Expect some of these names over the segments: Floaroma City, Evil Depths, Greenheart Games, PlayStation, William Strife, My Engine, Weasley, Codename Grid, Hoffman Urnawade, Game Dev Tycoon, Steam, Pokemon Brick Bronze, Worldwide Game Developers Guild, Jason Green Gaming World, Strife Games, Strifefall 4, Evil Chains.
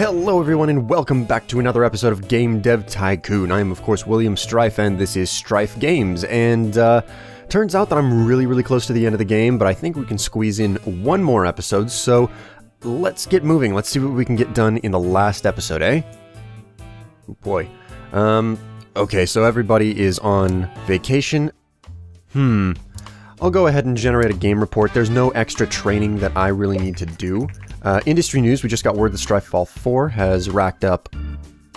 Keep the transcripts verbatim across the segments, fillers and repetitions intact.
Hello everyone and welcome back to another episode of Game Dev Tycoon. I am of course William Strife and this is Strife Games, and uh, turns out that I'm really really close to the end of the game, but I think we can squeeze in one more episode, so let's get moving. Let's see what we can get done in the last episode, eh? Oh boy. Um, okay, so everybody is on vacation. Hmm. I'll go ahead and generate a game report. There's no extra training that I really need to do. Uh, industry news, we just got word that Strifefall four has racked up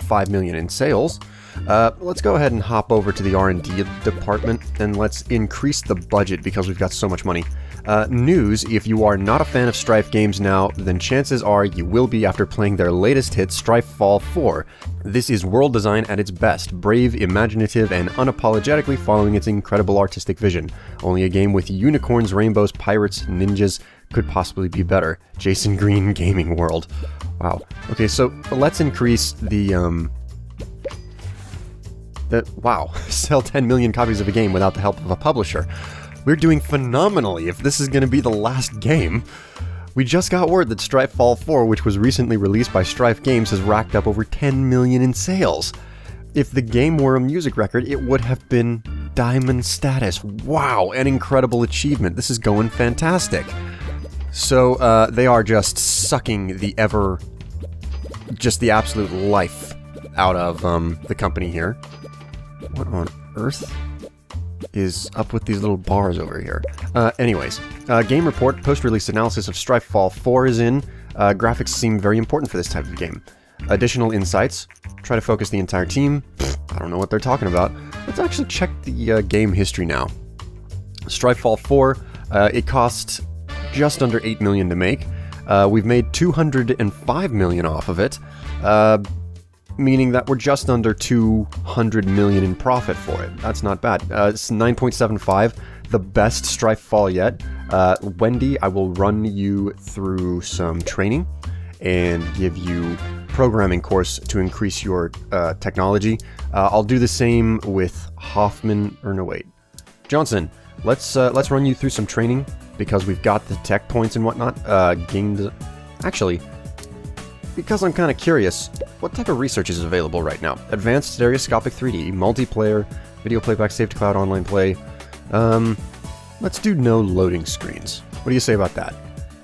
five million dollars in sales. Uh, let's go ahead and hop over to the R and D department, and let's increase the budget because we've got so much money. Uh, news, if you are not a fan of Strife Games now, then chances are you will be after playing their latest hit, Strifefall four. This is world design at its best, brave, imaginative, and unapologetically following its incredible artistic vision. Only a game with unicorns, rainbows, pirates, ninjas could possibly be better. Jason Green Gaming World. Wow. Okay, so let's increase the, um... The, wow, sell ten million copies of a game without the help of a publisher. We're doing phenomenally if this is going to be the last game. We just got word that Strifefall four, which was recently released by Strife Games, has racked up over ten million in sales. If the game were a music record, it would have been diamond status. Wow, an incredible achievement. This is going fantastic. So, uh, they are just sucking the ever... just the absolute life out of, um, the company here. What on earth is up with these little bars over here? Uh, anyways, uh, game report, post-release analysis of Strifefall four is in. Uh, graphics seem very important for this type of game. Additional insights, try to focus the entire team. Pfft, I don't know what they're talking about. Let's actually check the uh, game history now. Strifefall four, uh, it costs just under eight million dollars to make. Uh, we've made two hundred five million dollars off of it. Uh, meaning that we're just under two hundred million dollars in profit for it. That's not bad. Uh, it's nine point seven five, the best Strifefall yet. Uh, Wendy, I will run you through some training and give you programming course to increase your uh, technology. Uh, I'll do the same with Hoffman Urnawade. Johnson, let's uh, let's run you through some training because we've got the tech points and whatnot. Uh, games, actually, because I'm kind of curious. What type of research is available right now? Advanced stereoscopic three D, multiplayer, video playback, save to cloud, online play. Um, let's do no loading screens. What do you say about that?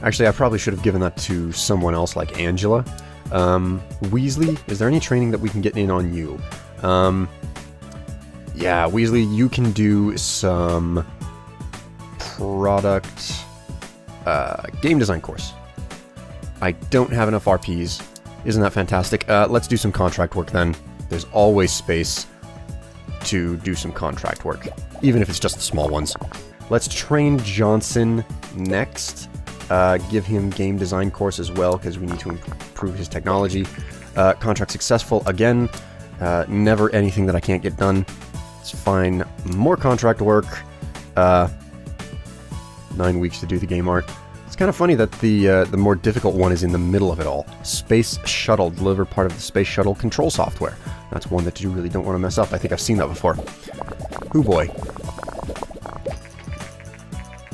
Actually, I probably should have given that to someone else like Angela. Um, Weasley, is there any training that we can get in on you? Um, yeah, Weasley, you can do some product uh, game design course. I don't have enough R Ps. Isn't that fantastic? Uh, let's do some contract work then. There's always space to do some contract work, even if it's just the small ones. Let's train Johnson next. Uh, give him game design course as well, because we need to improve his technology. Uh, contract successful again. Uh, never anything that I can't get done. Let's find more contract work. Uh, nine weeks to do the game art. It's kind of funny that the uh, the more difficult one is in the middle of it all. Space Shuttle, deliver part of the Space Shuttle control software. That's one that you really don't want to mess up. I think I've seen that before. Hoo boy.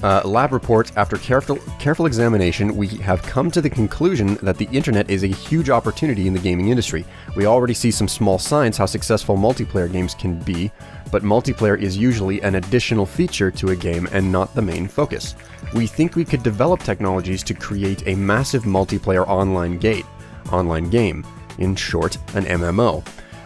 Uh, lab report, after careful, careful examination, we have come to the conclusion that the internet is a huge opportunity in the gaming industry. We already see some small signs how successful multiplayer games can be, but multiplayer is usually an additional feature to a game and not the main focus. We think we could develop technologies to create a massive multiplayer online gate, online game, in short, an M M O.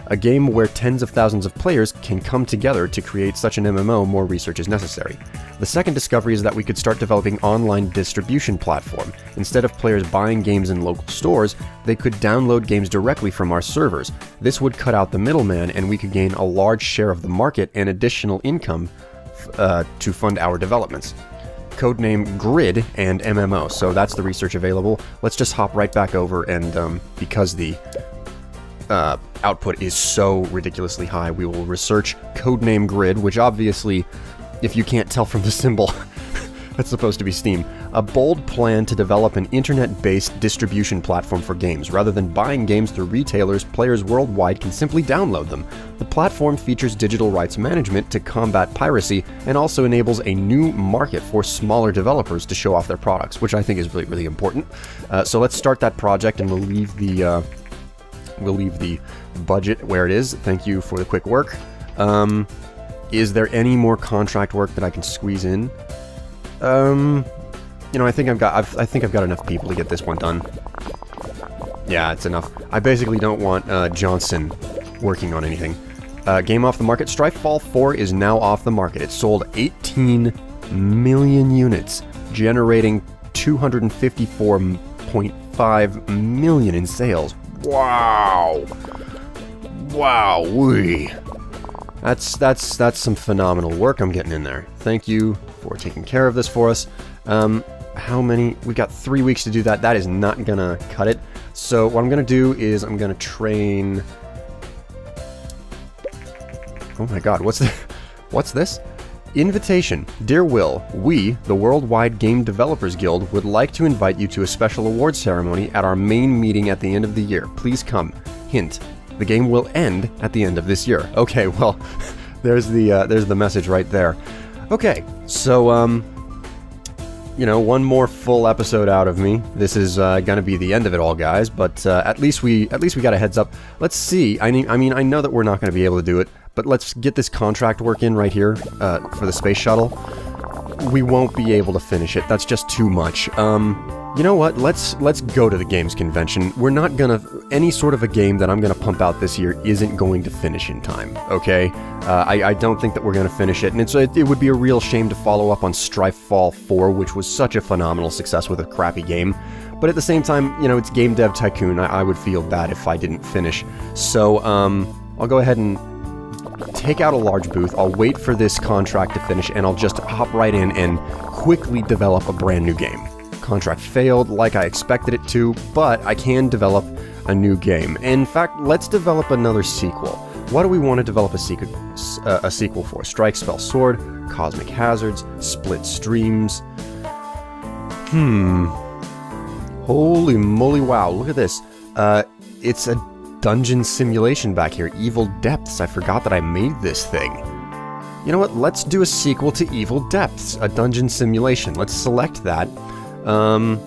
A game where tens of thousands of players can come together to create such an M M O, more research is necessary. The second discovery is that we could start developing online distribution platform. Instead of players buying games in local stores, they could download games directly from our servers. This would cut out the middleman and we could gain a large share of the market and additional income uh, to fund our developments. Codename Grid and M M O, so that's the research available. Let's just hop right back over and um, because the Uh, output is so ridiculously high, we will research Codename Grid, which obviously, if you can't tell from the symbol, that's supposed to be Steam. A bold plan to develop an internet-based distribution platform for games. Rather than buying games through retailers, players worldwide can simply download them. The platform features digital rights management to combat piracy and also enables a new market for smaller developers to show off their products, which I think is really, really important. Uh, so let's start that project and we'll leave the... Uh, We'll leave the budget where it is. Thank you for the quick work. Um, is there any more contract work that I can squeeze in? Um, you know, I think I've got. I've, I think I've got enough people to get this one done. Yeah, it's enough. I basically don't want uh, Johnson working on anything. Uh, game off the market. Strifefall four is now off the market. It sold eighteen million units, generating two hundred fifty-four point five million in sales. Wow! Wow! Wee! That's that's that's some phenomenal work I'm getting in there. Thank you for taking care of this for us. Um, how many? We got three weeks to do that. That is not gonna cut it. So what I'm gonna do is I'm gonna train. Oh my God! What's this? What's this? Invitation. Dear Will, we, the Worldwide Game Developers Guild, would like to invite you to a special award ceremony at our main meeting at the end of the year. Please come. Hint: the game will end at the end of this year. Okay, well, there's the uh, there's the message right there. Okay, so um, you know, one more full episode out of me. This is uh, gonna be the end of it all, guys. But uh, at least we at least we got a heads up. Let's see. I mean, I mean, I know that we're not gonna be able to do it. But let's get this contract work in right here, uh, for the space shuttle. We won't be able to finish it, that's just too much. Um, you know what, let's let's go to the games convention. We're not gonna, any sort of a game that I'm gonna pump out this year isn't going to finish in time, okay? Uh, I, I don't think that we're gonna finish it, and it's, it, it would be a real shame to follow up on Strifefall four, which was such a phenomenal success with a crappy game. But at the same time, you know, it's Game Dev Tycoon, I, I would feel bad if I didn't finish. So, um, I'll go ahead and take out a large booth, I'll wait for this contract to finish, and I'll just hop right in and quickly develop a brand new game. Contract failed like I expected it to, but I can develop a new game. In fact, let's develop another sequel. What do we want to develop a, sequ uh, a sequel for? Strike, Spell, Sword, Cosmic Hazards, Split Streams. Hmm. Holy moly, wow, look at this. Uh, it's a dungeon simulation back here. Evil Depths. I forgot that I made this thing. You know what? Let's do a sequel to Evil Depths, a dungeon simulation. Let's select that. Um,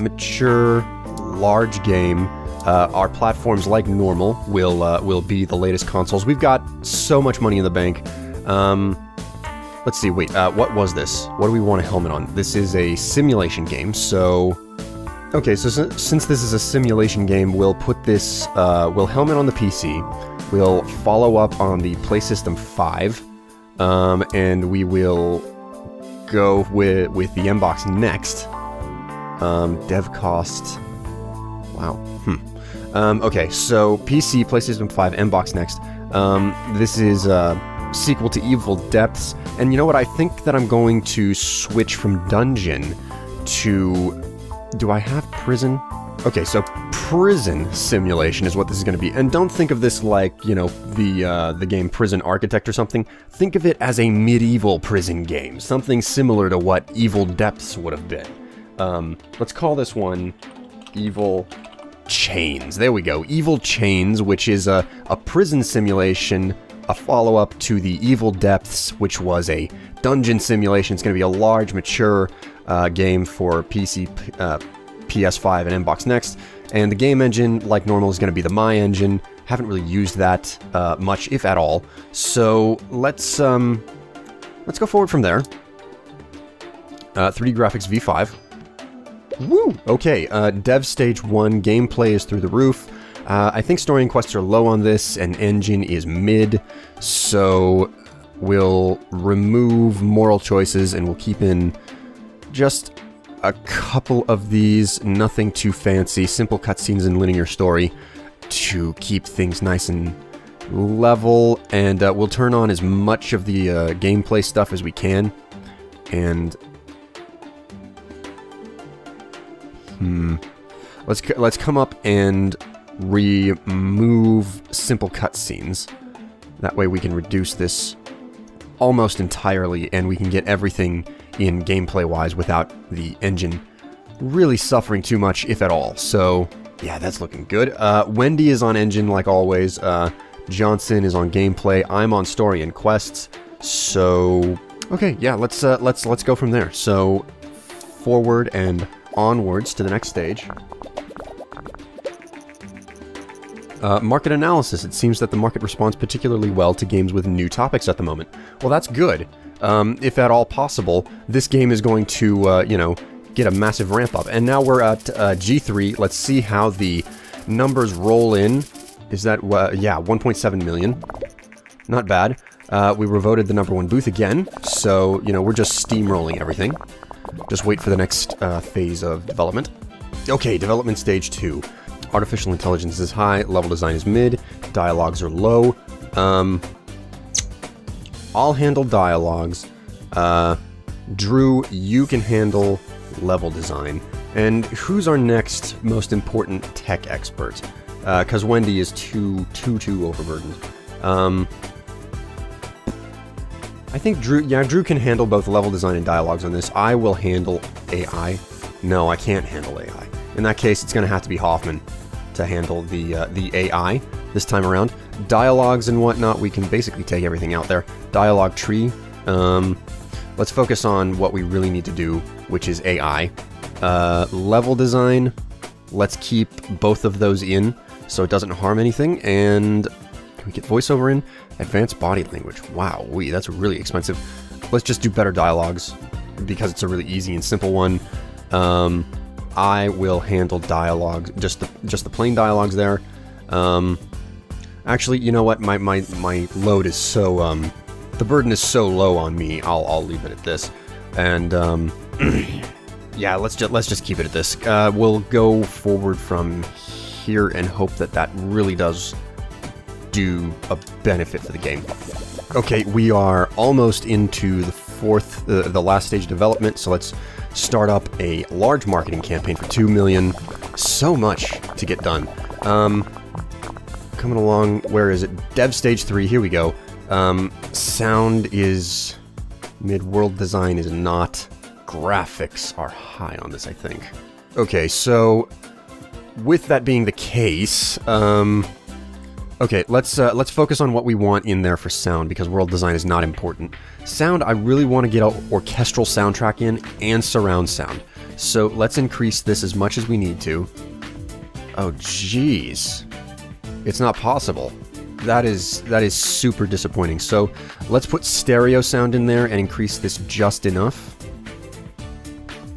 mature, large game. Uh, our platforms, like normal, will uh, will be the latest consoles. We've got so much money in the bank. Um, let's see. Wait. Uh, what was this? What do we want a helmet on? This is a simulation game, so. Okay, so since this is a simulation game, we'll put this, uh, we'll helmet on the P C, we'll follow up on the PlayStation five, um, and we will go with, with the M box next. Um, dev cost, wow, hmm. Um, okay, so P C, PlayStation five, M box next. Um, this is a sequel to Evil Depths, and you know what, I think that I'm going to switch from dungeon to... Do I have prison? Okay, so prison simulation is what this is going to be. And don't think of this like, you know, the uh, the game Prison Architect or something. Think of it as a medieval prison game. Something similar to what Evil Depths would have been. Um, let's call this one Evil Chains. There we go. Evil Chains, which is a, a prison simulation, a follow-up to the Evil Depths, which was a dungeon simulation. It's going to be a large, mature... Uh, game for P C, uh, P S five, and M box Next. And the game engine, like normal, is going to be the My Engine. Haven't really used that uh, much, if at all. So let's um, let's go forward from there. Uh, three D graphics V five. Woo! Okay, uh, dev stage one, gameplay is through the roof. Uh, I think story and quests are low on this, and engine is mid. So we'll remove moral choices, and we'll keep in... just a couple of these, nothing too fancy, simple cutscenes and linear story to keep things nice and level, and uh, we'll turn on as much of the uh, gameplay stuff as we can, and... Hmm... Let's, let's come up and remove simple cutscenes. That way we can reduce this almost entirely, and we can get everything in gameplay-wise without the engine really suffering too much, if at all. So, yeah, that's looking good. Uh, Wendy is on engine, like always. Uh, Johnson is on gameplay. I'm on story and quests. So, okay, yeah, let's uh, let's let's go from there. So, forward and onwards to the next stage. Uh, market analysis. It seems that the market responds particularly well to games with new topics at the moment. Well, that's good. Um, if at all possible, this game is going to, uh, you know, get a massive ramp up. And now we're at uh, G three. Let's see how the numbers roll in. Is that, uh, yeah, one point seven million. Not bad. Uh, we were voted the number one booth again. So, you know, we're just steamrolling everything. Just wait for the next uh, phase of development. Okay, development stage two. Artificial intelligence is high, level design is mid, dialogues are low. Um, I'll handle dialogues. Uh, Drew, you can handle level design. And who's our next most important tech expert? Uh, cause Wendy is too, too, too overburdened. Um, I think Drew, yeah, Drew can handle both level design and dialogues on this. I will handle A I. No, I can't handle A I. In that case, it's going to have to be Hoffman to handle the uh, the A I this time around. Dialogues and whatnot, we can basically take everything out there. Dialogue tree. Um, let's focus on what we really need to do, which is A I. Uh, level design, let's keep both of those in so it doesn't harm anything. And can we get voiceover in? Advanced body language. Wow, wee, that's really expensive. Let's just do better dialogues because it's a really easy and simple one. Um... I will handle dialogues, just the just the plain dialogues there. Um, actually, you know what? My my my load is so um, the burden is so low on me. I'll I'll leave it at this, and um, yeah, let's just let's just keep it at this. Uh, we'll go forward from here and hope that that really does do a benefit for the game. Okay, we are almost into the fourth, uh, the last stage of development. So let's start up a large marketing campaign for two million. So much to get done. Um, coming along, where is it? Dev stage three, here we go. Um, sound is mid, world design is not. Graphics are high on this, I think. Okay, so with that being the case, um, okay, let's uh, let's focus on what we want in there for sound, because world design is not important. Sound, I really want to get an orchestral soundtrack in and surround sound. So let's increase this as much as we need to. Oh, jeez. It's not possible. That is, that is super disappointing. So let's put stereo sound in there and increase this just enough.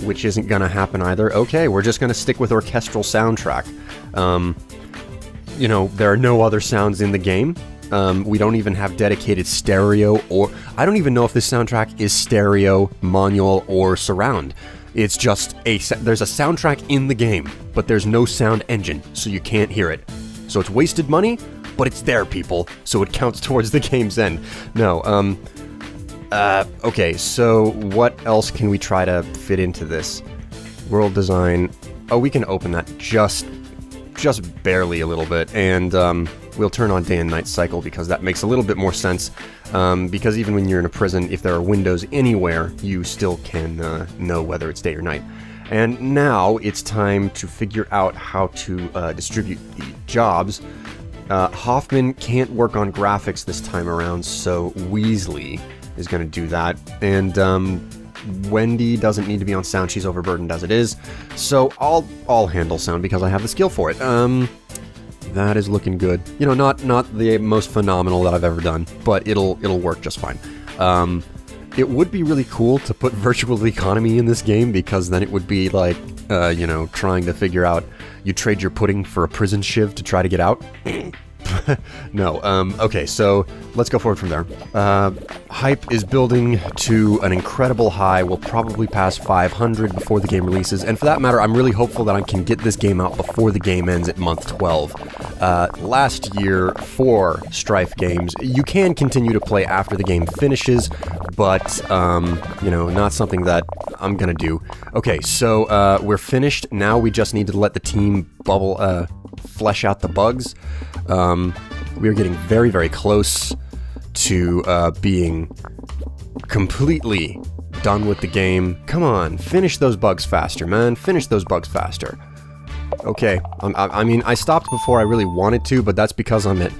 Which isn't going to happen either. Okay, we're just going to stick with orchestral soundtrack. Um... You know, there are no other sounds in the game. Um, we don't even have dedicated stereo, or... I don't even know if this soundtrack is stereo, manual, or surround. It's just a... There's a soundtrack in the game, but there's no sound engine, so you can't hear it. So it's wasted money, but it's there, people, so it counts towards the game's end. No, um... Uh, okay, so what else can we try to fit into this? World design... Oh, we can open that just... just barely a little bit, and um, we'll turn on day and night cycle because that makes a little bit more sense, um, because even when you're in a prison, if there are windows anywhere, you still can uh, know whether it's day or night. And now it's time to figure out how to uh, distribute the jobs. Uh, Hoffman can't work on graphics this time around, so Weasley is going to do that, and um, Wendy doesn't need to be on sound, she's overburdened as it is, so I'll I'll handle sound because I have the skill for it. Um, that is looking good. You know, not not the most phenomenal that I've ever done, but it'll it'll work just fine. Um, it would be really cool to put virtual economy in this game because then it would be like, uh, you know, trying to figure out, you trade your pudding for a prison shiv to try to get out. No, um, okay, so let's go forward from there. Uh, hype is building to an incredible high. We'll probably pass five hundred before the game releases, and for that matter, I'm really hopeful that I can get this game out before the game ends at month twelve. Uh, last year, for Strife Games, you can continue to play after the game finishes, but, um, you know, not something that I'm gonna do. Okay, so, uh, we're finished. Now we just need to let the team bubble, uh, flesh out the bugs. Um, we are getting very, very close to uh, being completely done with the game. Come on, finish those bugs faster, man. Finish those bugs faster. Okay, I'm, I, I mean, I stopped before I really wanted to, but that's because I'm at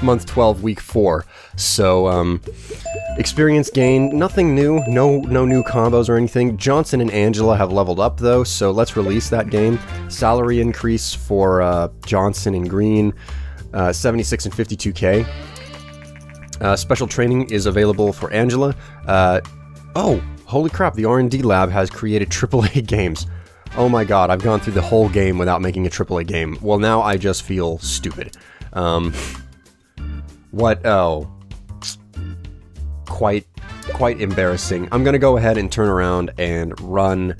month twelve, week four. So, um, experience gain, nothing new, no, no new combos or anything. Johnson and Angela have leveled up, though, so let's release that game. Salary increase for uh, Johnson and Green. uh, seventy-six and fifty-two K. Uh, special training is available for Angela. Uh, oh, holy crap, the R and D lab has created triple A games. Oh my god, I've gone through the whole game without making a triple A game. Well, now I just feel stupid. Um, what? Oh. Quite, quite embarrassing. I'm gonna go ahead and turn around and run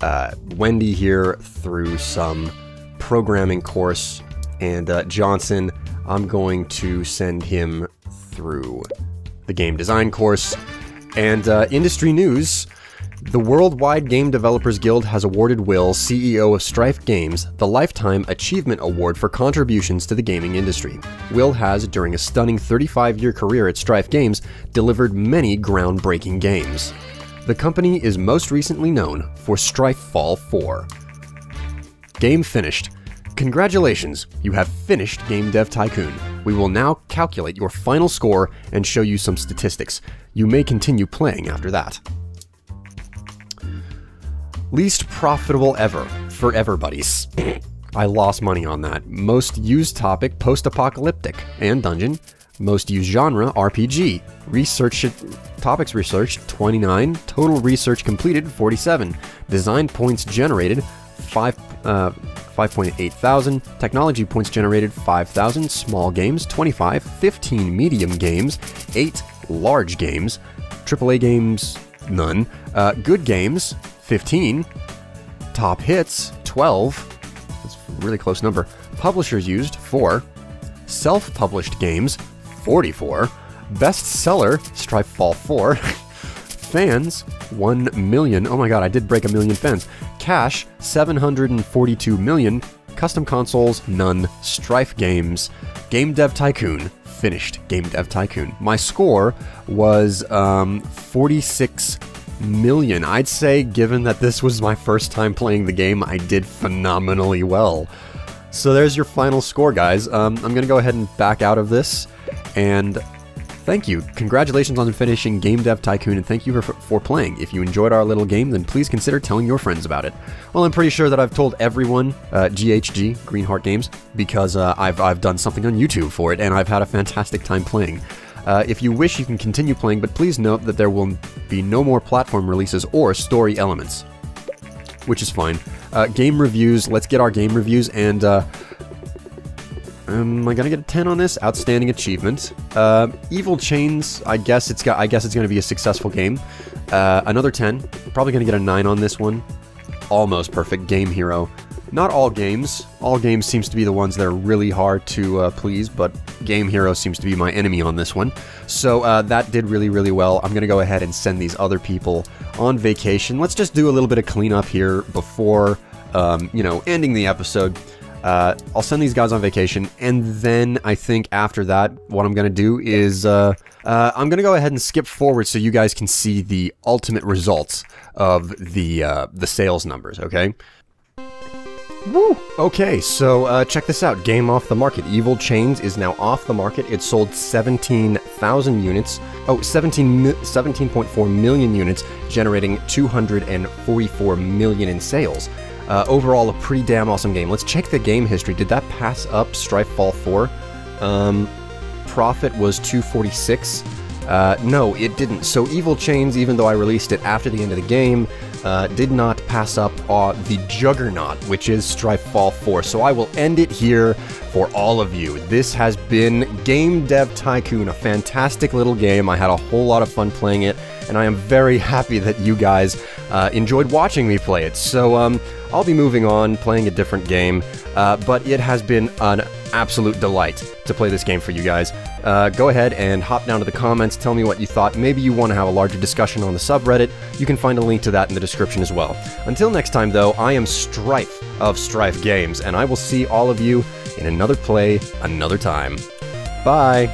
uh, Wendy here through some programming course. And uh, Johnson, I'm going to send him through the game design course. And uh, industry news. The Worldwide Game Developers Guild has awarded Will, C E O of Strife Games, the Lifetime Achievement Award for contributions to the gaming industry. Will has, during a stunning thirty-five year career at Strife Games, delivered many groundbreaking games. The company is most recently known for Strifefall four. Game finished. Congratulations, you have finished Game Dev Tycoon. We will now calculate your final score and show you some statistics. You may continue playing after that. Least profitable ever for everybody's. I lost money on that. Most used topic, post-apocalyptic and dungeon. Most used genre, R P G. Research topics researched, twenty-nine. Total research completed, forty-seven. Design points generated, five uh, five point eight thousand. Technology points generated, five thousand. Small games, twenty-five. fifteen medium games, eight large games. triple A games, none. Uh, good games, fifteen, top hits, twelve, that's a really close number, publishers used, four, self-published games, forty-four, bestseller, Strifefall four, fans, one million, oh my god, I did break a million fans, cash, seven hundred forty-two million, custom consoles, none, Strife Games, Game Dev Tycoon, finished Game Dev Tycoon. My score was um, forty-six million. I'd say, given that this was my first time playing the game, I did phenomenally well. So there's your final score, guys. Um, I'm gonna go ahead and back out of this, and thank you. Congratulations on finishing Game Dev Tycoon, and thank you for, for playing. If you enjoyed our little game, then please consider telling your friends about it. Well, I'm pretty sure that I've told everyone, uh, G H G, Greenheart Games, because uh, I've, I've done something on YouTube for it, and I've had a fantastic time playing. Uh, if you wish, you can continue playing, but please note that there will be no more platform releases or story elements, which is fine. Uh, game reviews, let's get our game reviews, and uh, am I gonna get a ten on this? Outstanding achievement. Uh, Evil Chains, I guess it's got. I guess it's gonna be a successful game. Uh, another ten. Probably gonna get a nine on this one. Almost perfect. Game Hero. Not all games. All games seems to be the ones that are really hard to uh, please, but Game Hero seems to be my enemy on this one. So uh, that did really, really well. I'm going to go ahead and send these other people on vacation. Let's just do a little bit of cleanup here before, um, you know, ending the episode. Uh, I'll send these guys on vacation, and then I think after that, what I'm going to do is uh, uh, I'm going to go ahead and skip forward so you guys can see the ultimate results of the, uh, the sales numbers, okay? Woo! Okay, so uh, check this out. Game off the market. Evil Chains is now off the market. It sold seventeen thousand units. Oh, seventeen point four million units, generating two hundred forty-four million in sales. Uh, overall, a pretty damn awesome game. Let's check the game history. Did that pass up Strifefall four? Um, profit was two forty-six. Uh, no, it didn't. So Evil Chains, even though I released it after the end of the game, uh, did not pass up uh, the juggernaut, which is Strifefall four. So I will end it here for all of you. This has been Game Dev Tycoon, a fantastic little game. I had a whole lot of fun playing it, and I am very happy that you guys uh, enjoyed watching me play it. So um, I'll be moving on, playing a different game, uh, but it has been an absolute delight to play this game for you guys. Uh, go ahead and hop down to the comments, tell me what you thought. Maybe you want to have a larger discussion on the subreddit. You can find a link to that in the description as well. Until next time, though, I am Strife of Strife Games, and I will see all of you in another play, another time. Bye!